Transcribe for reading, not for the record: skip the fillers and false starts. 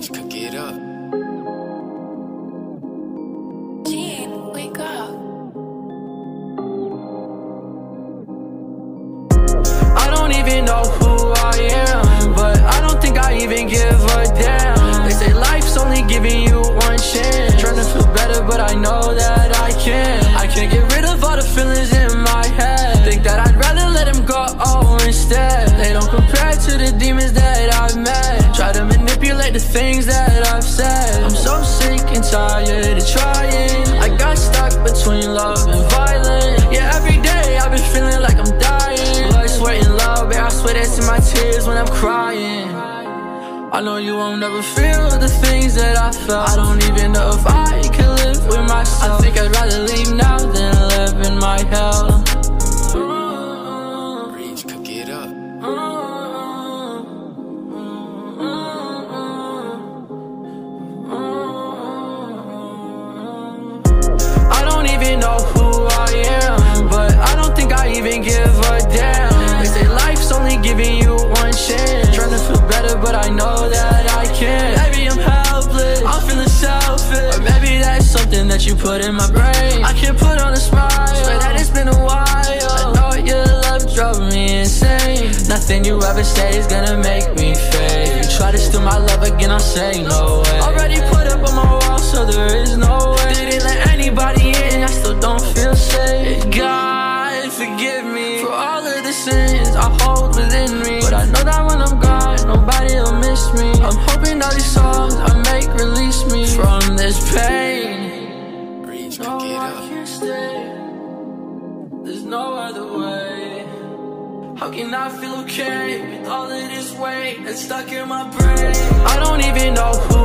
things could get up. Gene, wake up. I don't even know who I am, but I don't think I even give a damn. They say life's only giving you one chance. Trying to feel better, but I know that I can't. I can't get rid of all the feelings in my head. Think that I'd rather let them go instead. They don't compare to the demons that I've met. Try to manipulate the things that I've said. I'm so sick and tired of trying. I got stuck between love and violence. Yeah, every day I've been feeling like I'm dying. Blood, sweat, and love, but I swear that's in my tears when I'm crying. I know you won't ever feel the things that I felt. I don't even know if I can live with myself. I think I'd rather leave now than live in my hell. Know who I am, but I don't think I even give a damn. They say life's only giving you one chance. Trying to feel better, but I know that I can't. Maybe I'm helpless, I'm feeling selfish, or maybe that's something that you put in my brain. I can't put on a smile, swear that it's been a while. I know your love drove me insane. Nothing you ever say is gonna make me fade. You try to steal my love again, I'm saying no way. Already put up on my wall, so there is no way. Didn't let anybody in, I still don't feel safe. God, forgive me for all of the sins I hold within me. But I know that when I'm gone, nobody'll miss me. I'm hoping all these songs I make release me from this pain. Breathe, no, I can't stay. There's no other way. How can I feel okay with all of this weight that's stuck in my brain? I don't even know who